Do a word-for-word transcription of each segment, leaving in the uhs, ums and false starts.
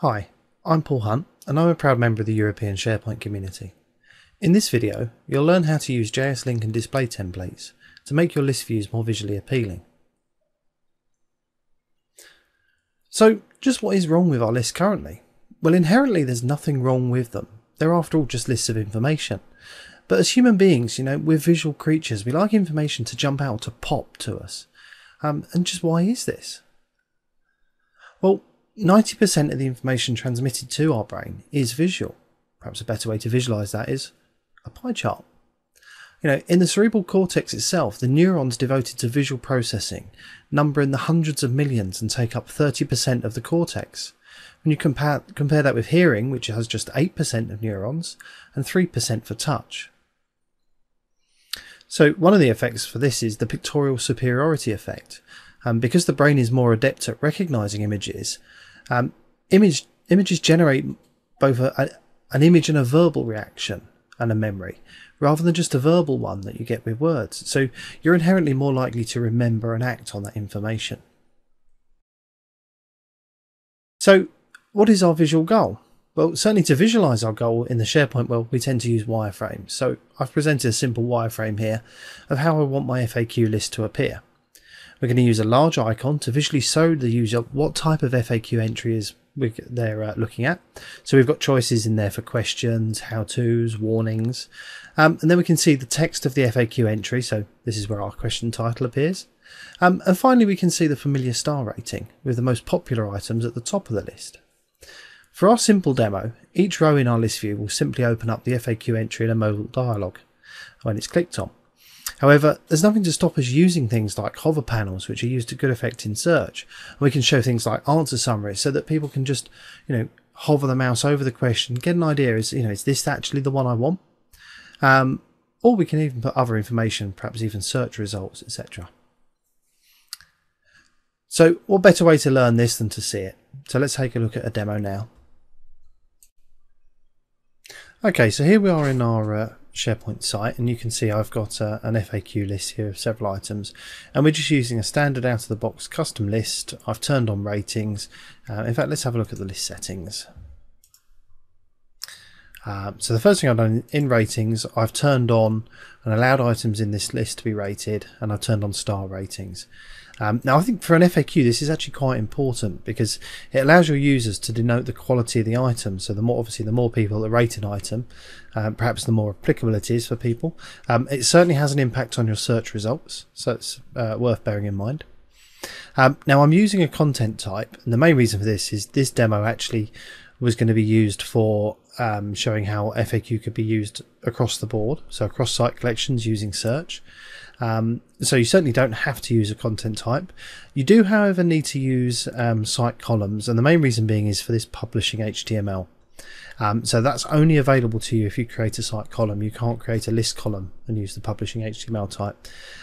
Hi, I'm Paul Hunt and I'm a proud member of the European SharePoint community. In this video, you'll learn how to use JSLink and Display Templates to make your list views more visually appealing. So just what is wrong with our lists currently? Well, inherently there's nothing wrong with them. They're after all just lists of information. But as human beings, you know, we're visual creatures. We like information to jump out, to pop to us. Um, and just why is this? Well, ninety percent of the information transmitted to our brain is visual. Perhaps a better way to visualize that is a pie chart. You know, in the cerebral cortex itself, the neurons devoted to visual processing number in the hundreds of millions and take up thirty percent of the cortex. When you compare, compare that with hearing, which has just eight percent of neurons and three percent for touch. So one of the effects for this is the pictorial superiority effect. Um, because the brain is more adept at recognizing images, um, image, images generate both a, a, an image and a verbal reaction and a memory, rather than just a verbal one that you get with words. So you're inherently more likely to remember and act on that information. So what is our visual goal? Well, certainly to visualize our goal in the SharePoint world, we tend to use wireframes. So I've presented a simple wireframe here of how I want my F A Q list to appear. We're going to use a large icon to visually show the user what type of F A Q entry is they're uh, looking at. So we've got choices in there for questions, how-tos, warnings, um, and then we can see the text of the F A Q entry. So this is where our question title appears. Um, and finally, we can see the familiar star rating with the most popular items at the top of the list. For our simple demo, each row in our list view will simply open up the F A Q entry in a mobile dialog when it's clicked on. However, there's nothing to stop us using things like hover panels, which are used to good effect in search. And we can show things like answer summaries so that people can just, you know, hover the mouse over the question, get an idea, is, you know, is this actually the one I want? Um, or we can even put other information, perhaps even search results, et cetera. So what better way to learn this than to see it? So let's take a look at a demo now. Okay, so here we are in our uh, SharePoint site, and you can see I've got uh, an F A Q list here of several items, and we're just using a standard out of the box custom list. I've turned on ratings. Uh, in fact, let's have a look at the list settings. Uh, so the first thing I've done in ratings, I've turned on and allowed items in this list to be rated, and I've turned on star ratings. Um, now I think for an F A Q this is actually quite important because it allows your users to denote the quality of the item. So the more, obviously the more people that rate an item, um, perhaps the more applicable it is for people. Um, it certainly has an impact on your search results, so it's uh, worth bearing in mind. Um, now I'm using a content type, and the main reason for this is this demo actually was going to be used for um, showing how F A Q could be used across the board, so across site collections using search. Um, so you certainly don't have to use a content type. You do, however, need to use um, site columns, and the main reason being is for this publishing H T M L. Um, so that's only available to you if you create a site column. You can't create a list column and use the publishing H T M L type.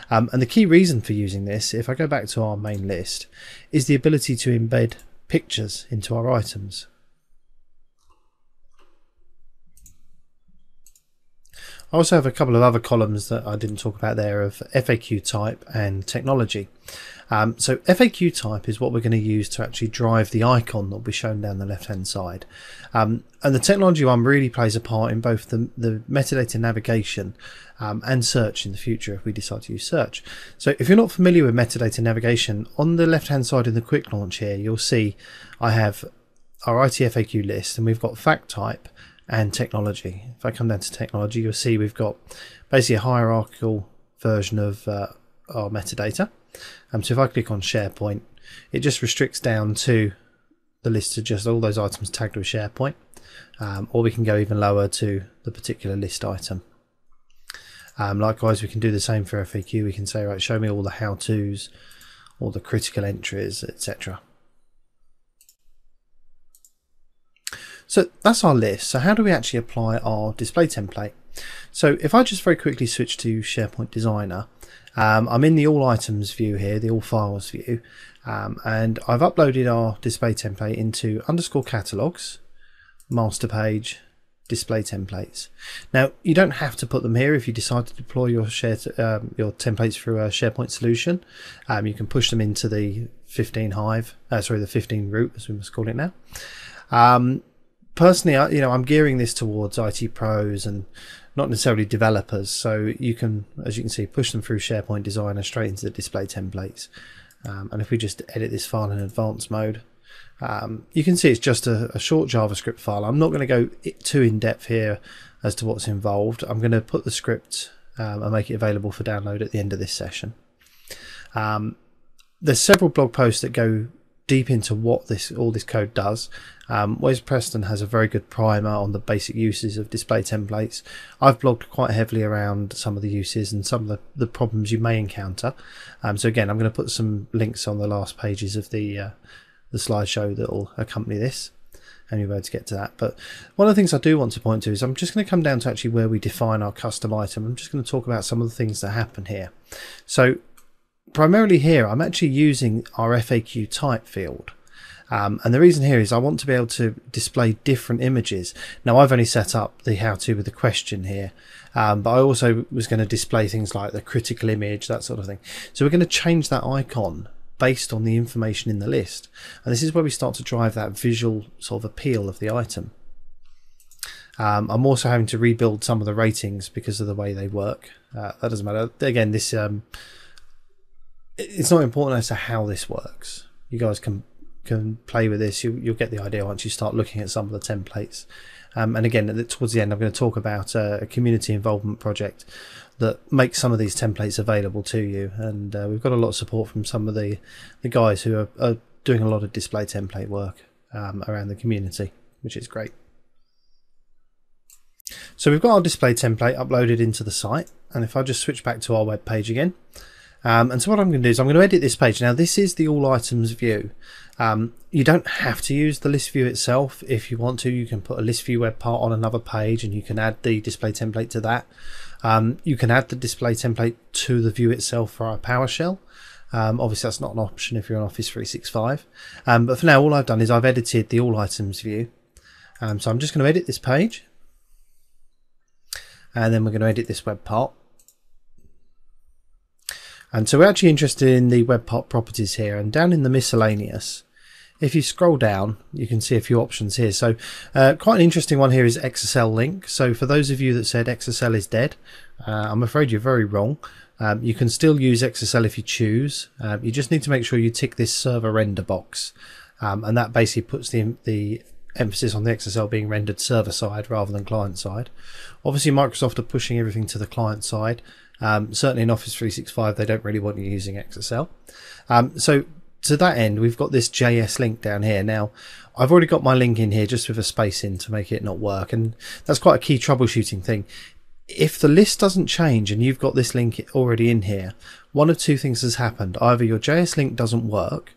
Um, and the key reason for using this, if I go back to our main list, is the ability to embed pictures into our items. I also have a couple of other columns that I didn't talk about there of F A Q type and technology. Um, so F A Q type is what we're going to use to actually drive the icon that will be shown down the left hand side. Um, and the technology one really plays a part in both the, the metadata navigation um, and search in the future if we decide to use search. So if you're not familiar with metadata navigation, on the left hand side in the quick launch here, you'll see I have our I T F A Q list, and we've got fact type and technology. If I come down to technology, you'll see we've got basically a hierarchical version of uh, our metadata. Um, so if I click on SharePoint, it just restricts down to the list of just all those items tagged with SharePoint, um, or we can go even lower to the particular list item. Um, likewise, we can do the same for F A Q. We can say, right, show me all the how-tos, all the critical entries, et cetera. So that's our list. So how do we actually apply our display template? So if I just very quickly switch to SharePoint Designer, um, I'm in the All Items view here, the All Files view, um, and I've uploaded our display template into underscore catalogs, master page, display templates. Now you don't have to put them here if you decide to deploy your share um, your templates through a SharePoint solution. Um, you can push them into the fifteen hive, uh, sorry, the fifteen root as we must call it now. Um, personally, I, you know, I'm gearing this towards I T pros and not necessarily developers. So you can, as you can see, push them through SharePoint Designer straight into the display templates. Um, and if we just edit this file in advanced mode, um, you can see it's just a, a short JavaScript file. I'm not going to go too in depth here as to what's involved. I'm going to put the script um, and make it available for download at the end of this session. Um, there's several blog posts that go deep into what this all this code does. Um, Wes Preston has a very good primer on the basic uses of display templates. I've blogged quite heavily around some of the uses and some of the, the problems you may encounter. Um, so again, I'm going to put some links on the last pages of the uh, the slideshow that will accompany this, and you'll be able to get to that. But one of the things I do want to point to is I'm just going to come down to actually where we define our custom item. I'm just going to talk about some of the things that happen here. So primarily here, I'm actually using our F A Q type field. Um, and the reason here is I want to be able to display different images. Now, I've only set up the how-to with the question here, um, but I also was going to display things like the critical image, that sort of thing. So we're going to change that icon based on the information in the list. And this is where we start to drive that visual sort of appeal of the item. Um, I'm also having to rebuild some of the ratings because of the way they work. Uh, that doesn't matter. Again, this... Um, it's not important as to how this works. You guys can can play with this. You, you'll get the idea once you start looking at some of the templates. Um, and again, towards the end, I'm going to talk about a community involvement project that makes some of these templates available to you. And uh, we've got a lot of support from some of the, the guys who are, are doing a lot of display template work um, around the community, which is great. So we've got our display template uploaded into the site. And if I just switch back to our web page again, Um, and so what I'm going to do is I'm going to edit this page. Now, this is the all items view. Um, you don't have to use the list view itself. If you want to, you can put a list view web part on another page and you can add the display template to that. Um, you can add the display template to the view itself for our PowerShell. Um, obviously, that's not an option if you're on Office three sixty-five. Um, but for now, all I've done is I've edited the all items view. Um, so I'm just going to edit this page. And then we're going to edit this web part. And so we're actually interested in the web part properties here, and down in the miscellaneous, if you scroll down, you can see a few options here. So uh, quite an interesting one here is JSLink. So for those of you that said X S L is dead, uh, I'm afraid you're very wrong. Um, you can still use X S L if you choose. Uh, you just need to make sure you tick this server render box. Um, and that basically puts the, the emphasis on the X S L being rendered server side rather than client side. Obviously, Microsoft are pushing everything to the client side. Um, certainly in Office three sixty-five, they don't really want you using X S L. Um, so to that end, we've got this JSLink down here. Now, I've already got my link in here just with a space in to make it not work. And that's quite a key troubleshooting thing. If the list doesn't change and you've got this link already in here, one of two things has happened. Either your JSLink doesn't work,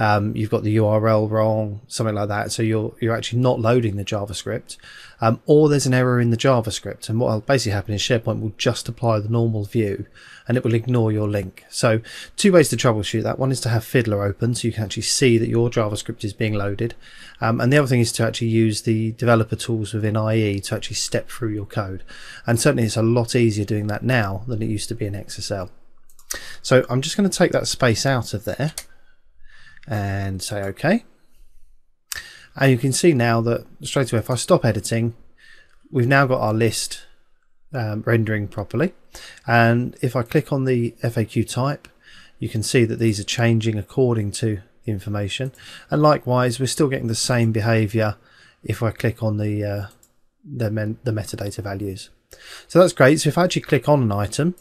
um, you've got the U R L wrong, something like that. So you're, you're actually not loading the JavaScript, um, or there's an error in the JavaScript. And what will basically happen is SharePoint will just apply the normal view and it will ignore your link. So two ways to troubleshoot that. One is to have Fiddler open so you can actually see that your JavaScript is being loaded. Um, and the other thing is to actually use the developer tools within I E to actually step through your code. And certainly it's a lot easier doing that now than it used to be in X S L. So I'm just going to take that space out of there and say OK, and you can see now that straight away if I stop editing, we've now got our list um, rendering properly. And if I click on the F A Q type, you can see that these are changing according to the information, and likewise we're still getting the same behavior if I click on the uh, the, men the metadata values. So that's great. So if I actually click on an item,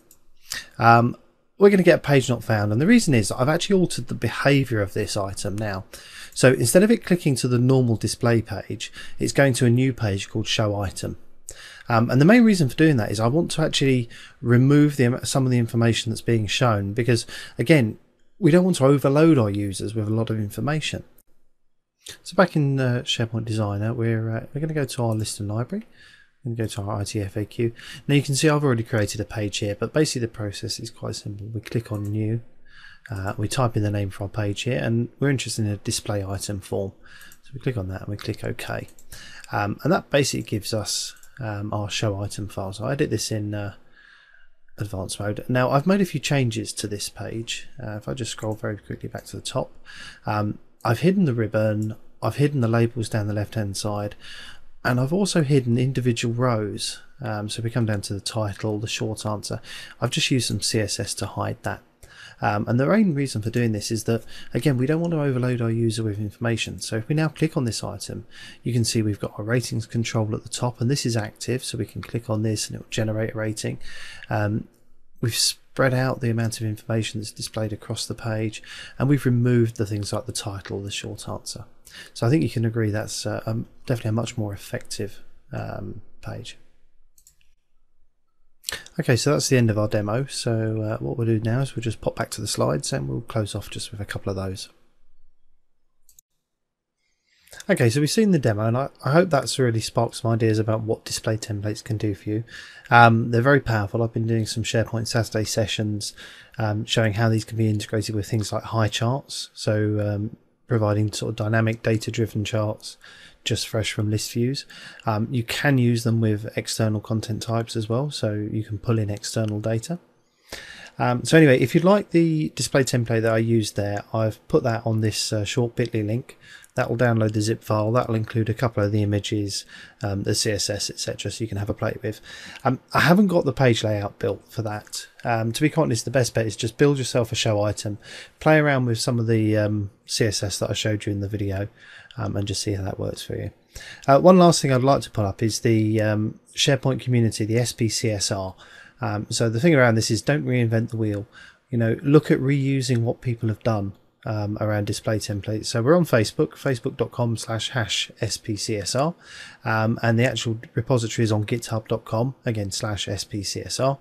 um, we're going to get a page not found. And the reason is I've actually altered the behavior of this item now. So instead of it clicking to the normal display page, it's going to a new page called show item. Um, and the main reason for doing that is I want to actually remove the, some of the information that's being shown, because again, we don't want to overload our users with a lot of information. So back in uh, SharePoint Designer, we're, uh, we're going to go to our list and library. And go to our I T F A Q. Now you can see I've already created a page here, but basically the process is quite simple. We click on new, uh, we type in the name for our page here, and we're interested in a display item form. So we click on that and we click OK. Um, and that basically gives us um, our show item file. So I edit this in uh, advanced mode. Now I've made a few changes to this page. Uh, if I just scroll very quickly back to the top, um, I've hidden the ribbon, I've hidden the labels down the left hand side, and I've also hidden individual rows. Um, so if we come down to the title, the short answer, I've just used some C S S to hide that. Um, and the main reason for doing this is that, again, we don't want to overload our user with information. So if we now click on this item, you can see we've got our ratings control at the top, and this is active, so we can click on this and it will generate a rating. Um, we've spread out the amount of information that's displayed across the page, and we've removed the things like the title, the short answer. So I think you can agree that's uh, um, definitely a much more effective um, page. Okay, so that's the end of our demo. So uh, what we'll do now is we'll just pop back to the slides and we'll close off just with a couple of those. Okay, so we've seen the demo, and I, I hope that's really sparked some ideas about what display templates can do for you. Um, they're very powerful. I've been doing some SharePoint Saturday sessions um, showing how these can be integrated with things like Highcharts, so um, providing sort of dynamic data-driven charts just fresh from list views. Um, you can use them with external content types as well, so you can pull in external data. Um, so anyway, if you'd like the display template that I used there, I've put that on this uh, short bit dot l y link. That will download the zip file. That will include a couple of the images, um, the C S S, et cetera, so you can have a play with. Um, I haven't got the page layout built for that. Um, to be quite honest, the best bet is just build yourself a show item, play around with some of the um, C S S that I showed you in the video, um, and just see how that works for you. Uh, one last thing I'd like to put up is the um, SharePoint community, the S P C S R. Um, so the thing around this is, don't reinvent the wheel. You know, look at reusing what people have done um, around display templates. So we're on Facebook, facebook dot com slash hash S P C S R, um, and the actual repository is on github dot com, again, slash S P C S R.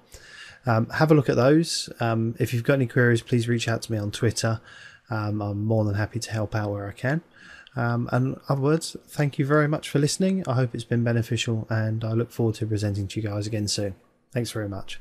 Um, have a look at those. Um, if you've got any queries, please reach out to me on Twitter. Um, I'm more than happy to help out where I can. Um, and otherwise, thank you very much for listening. I hope it's been beneficial, and I look forward to presenting to you guys again soon. Thanks very much.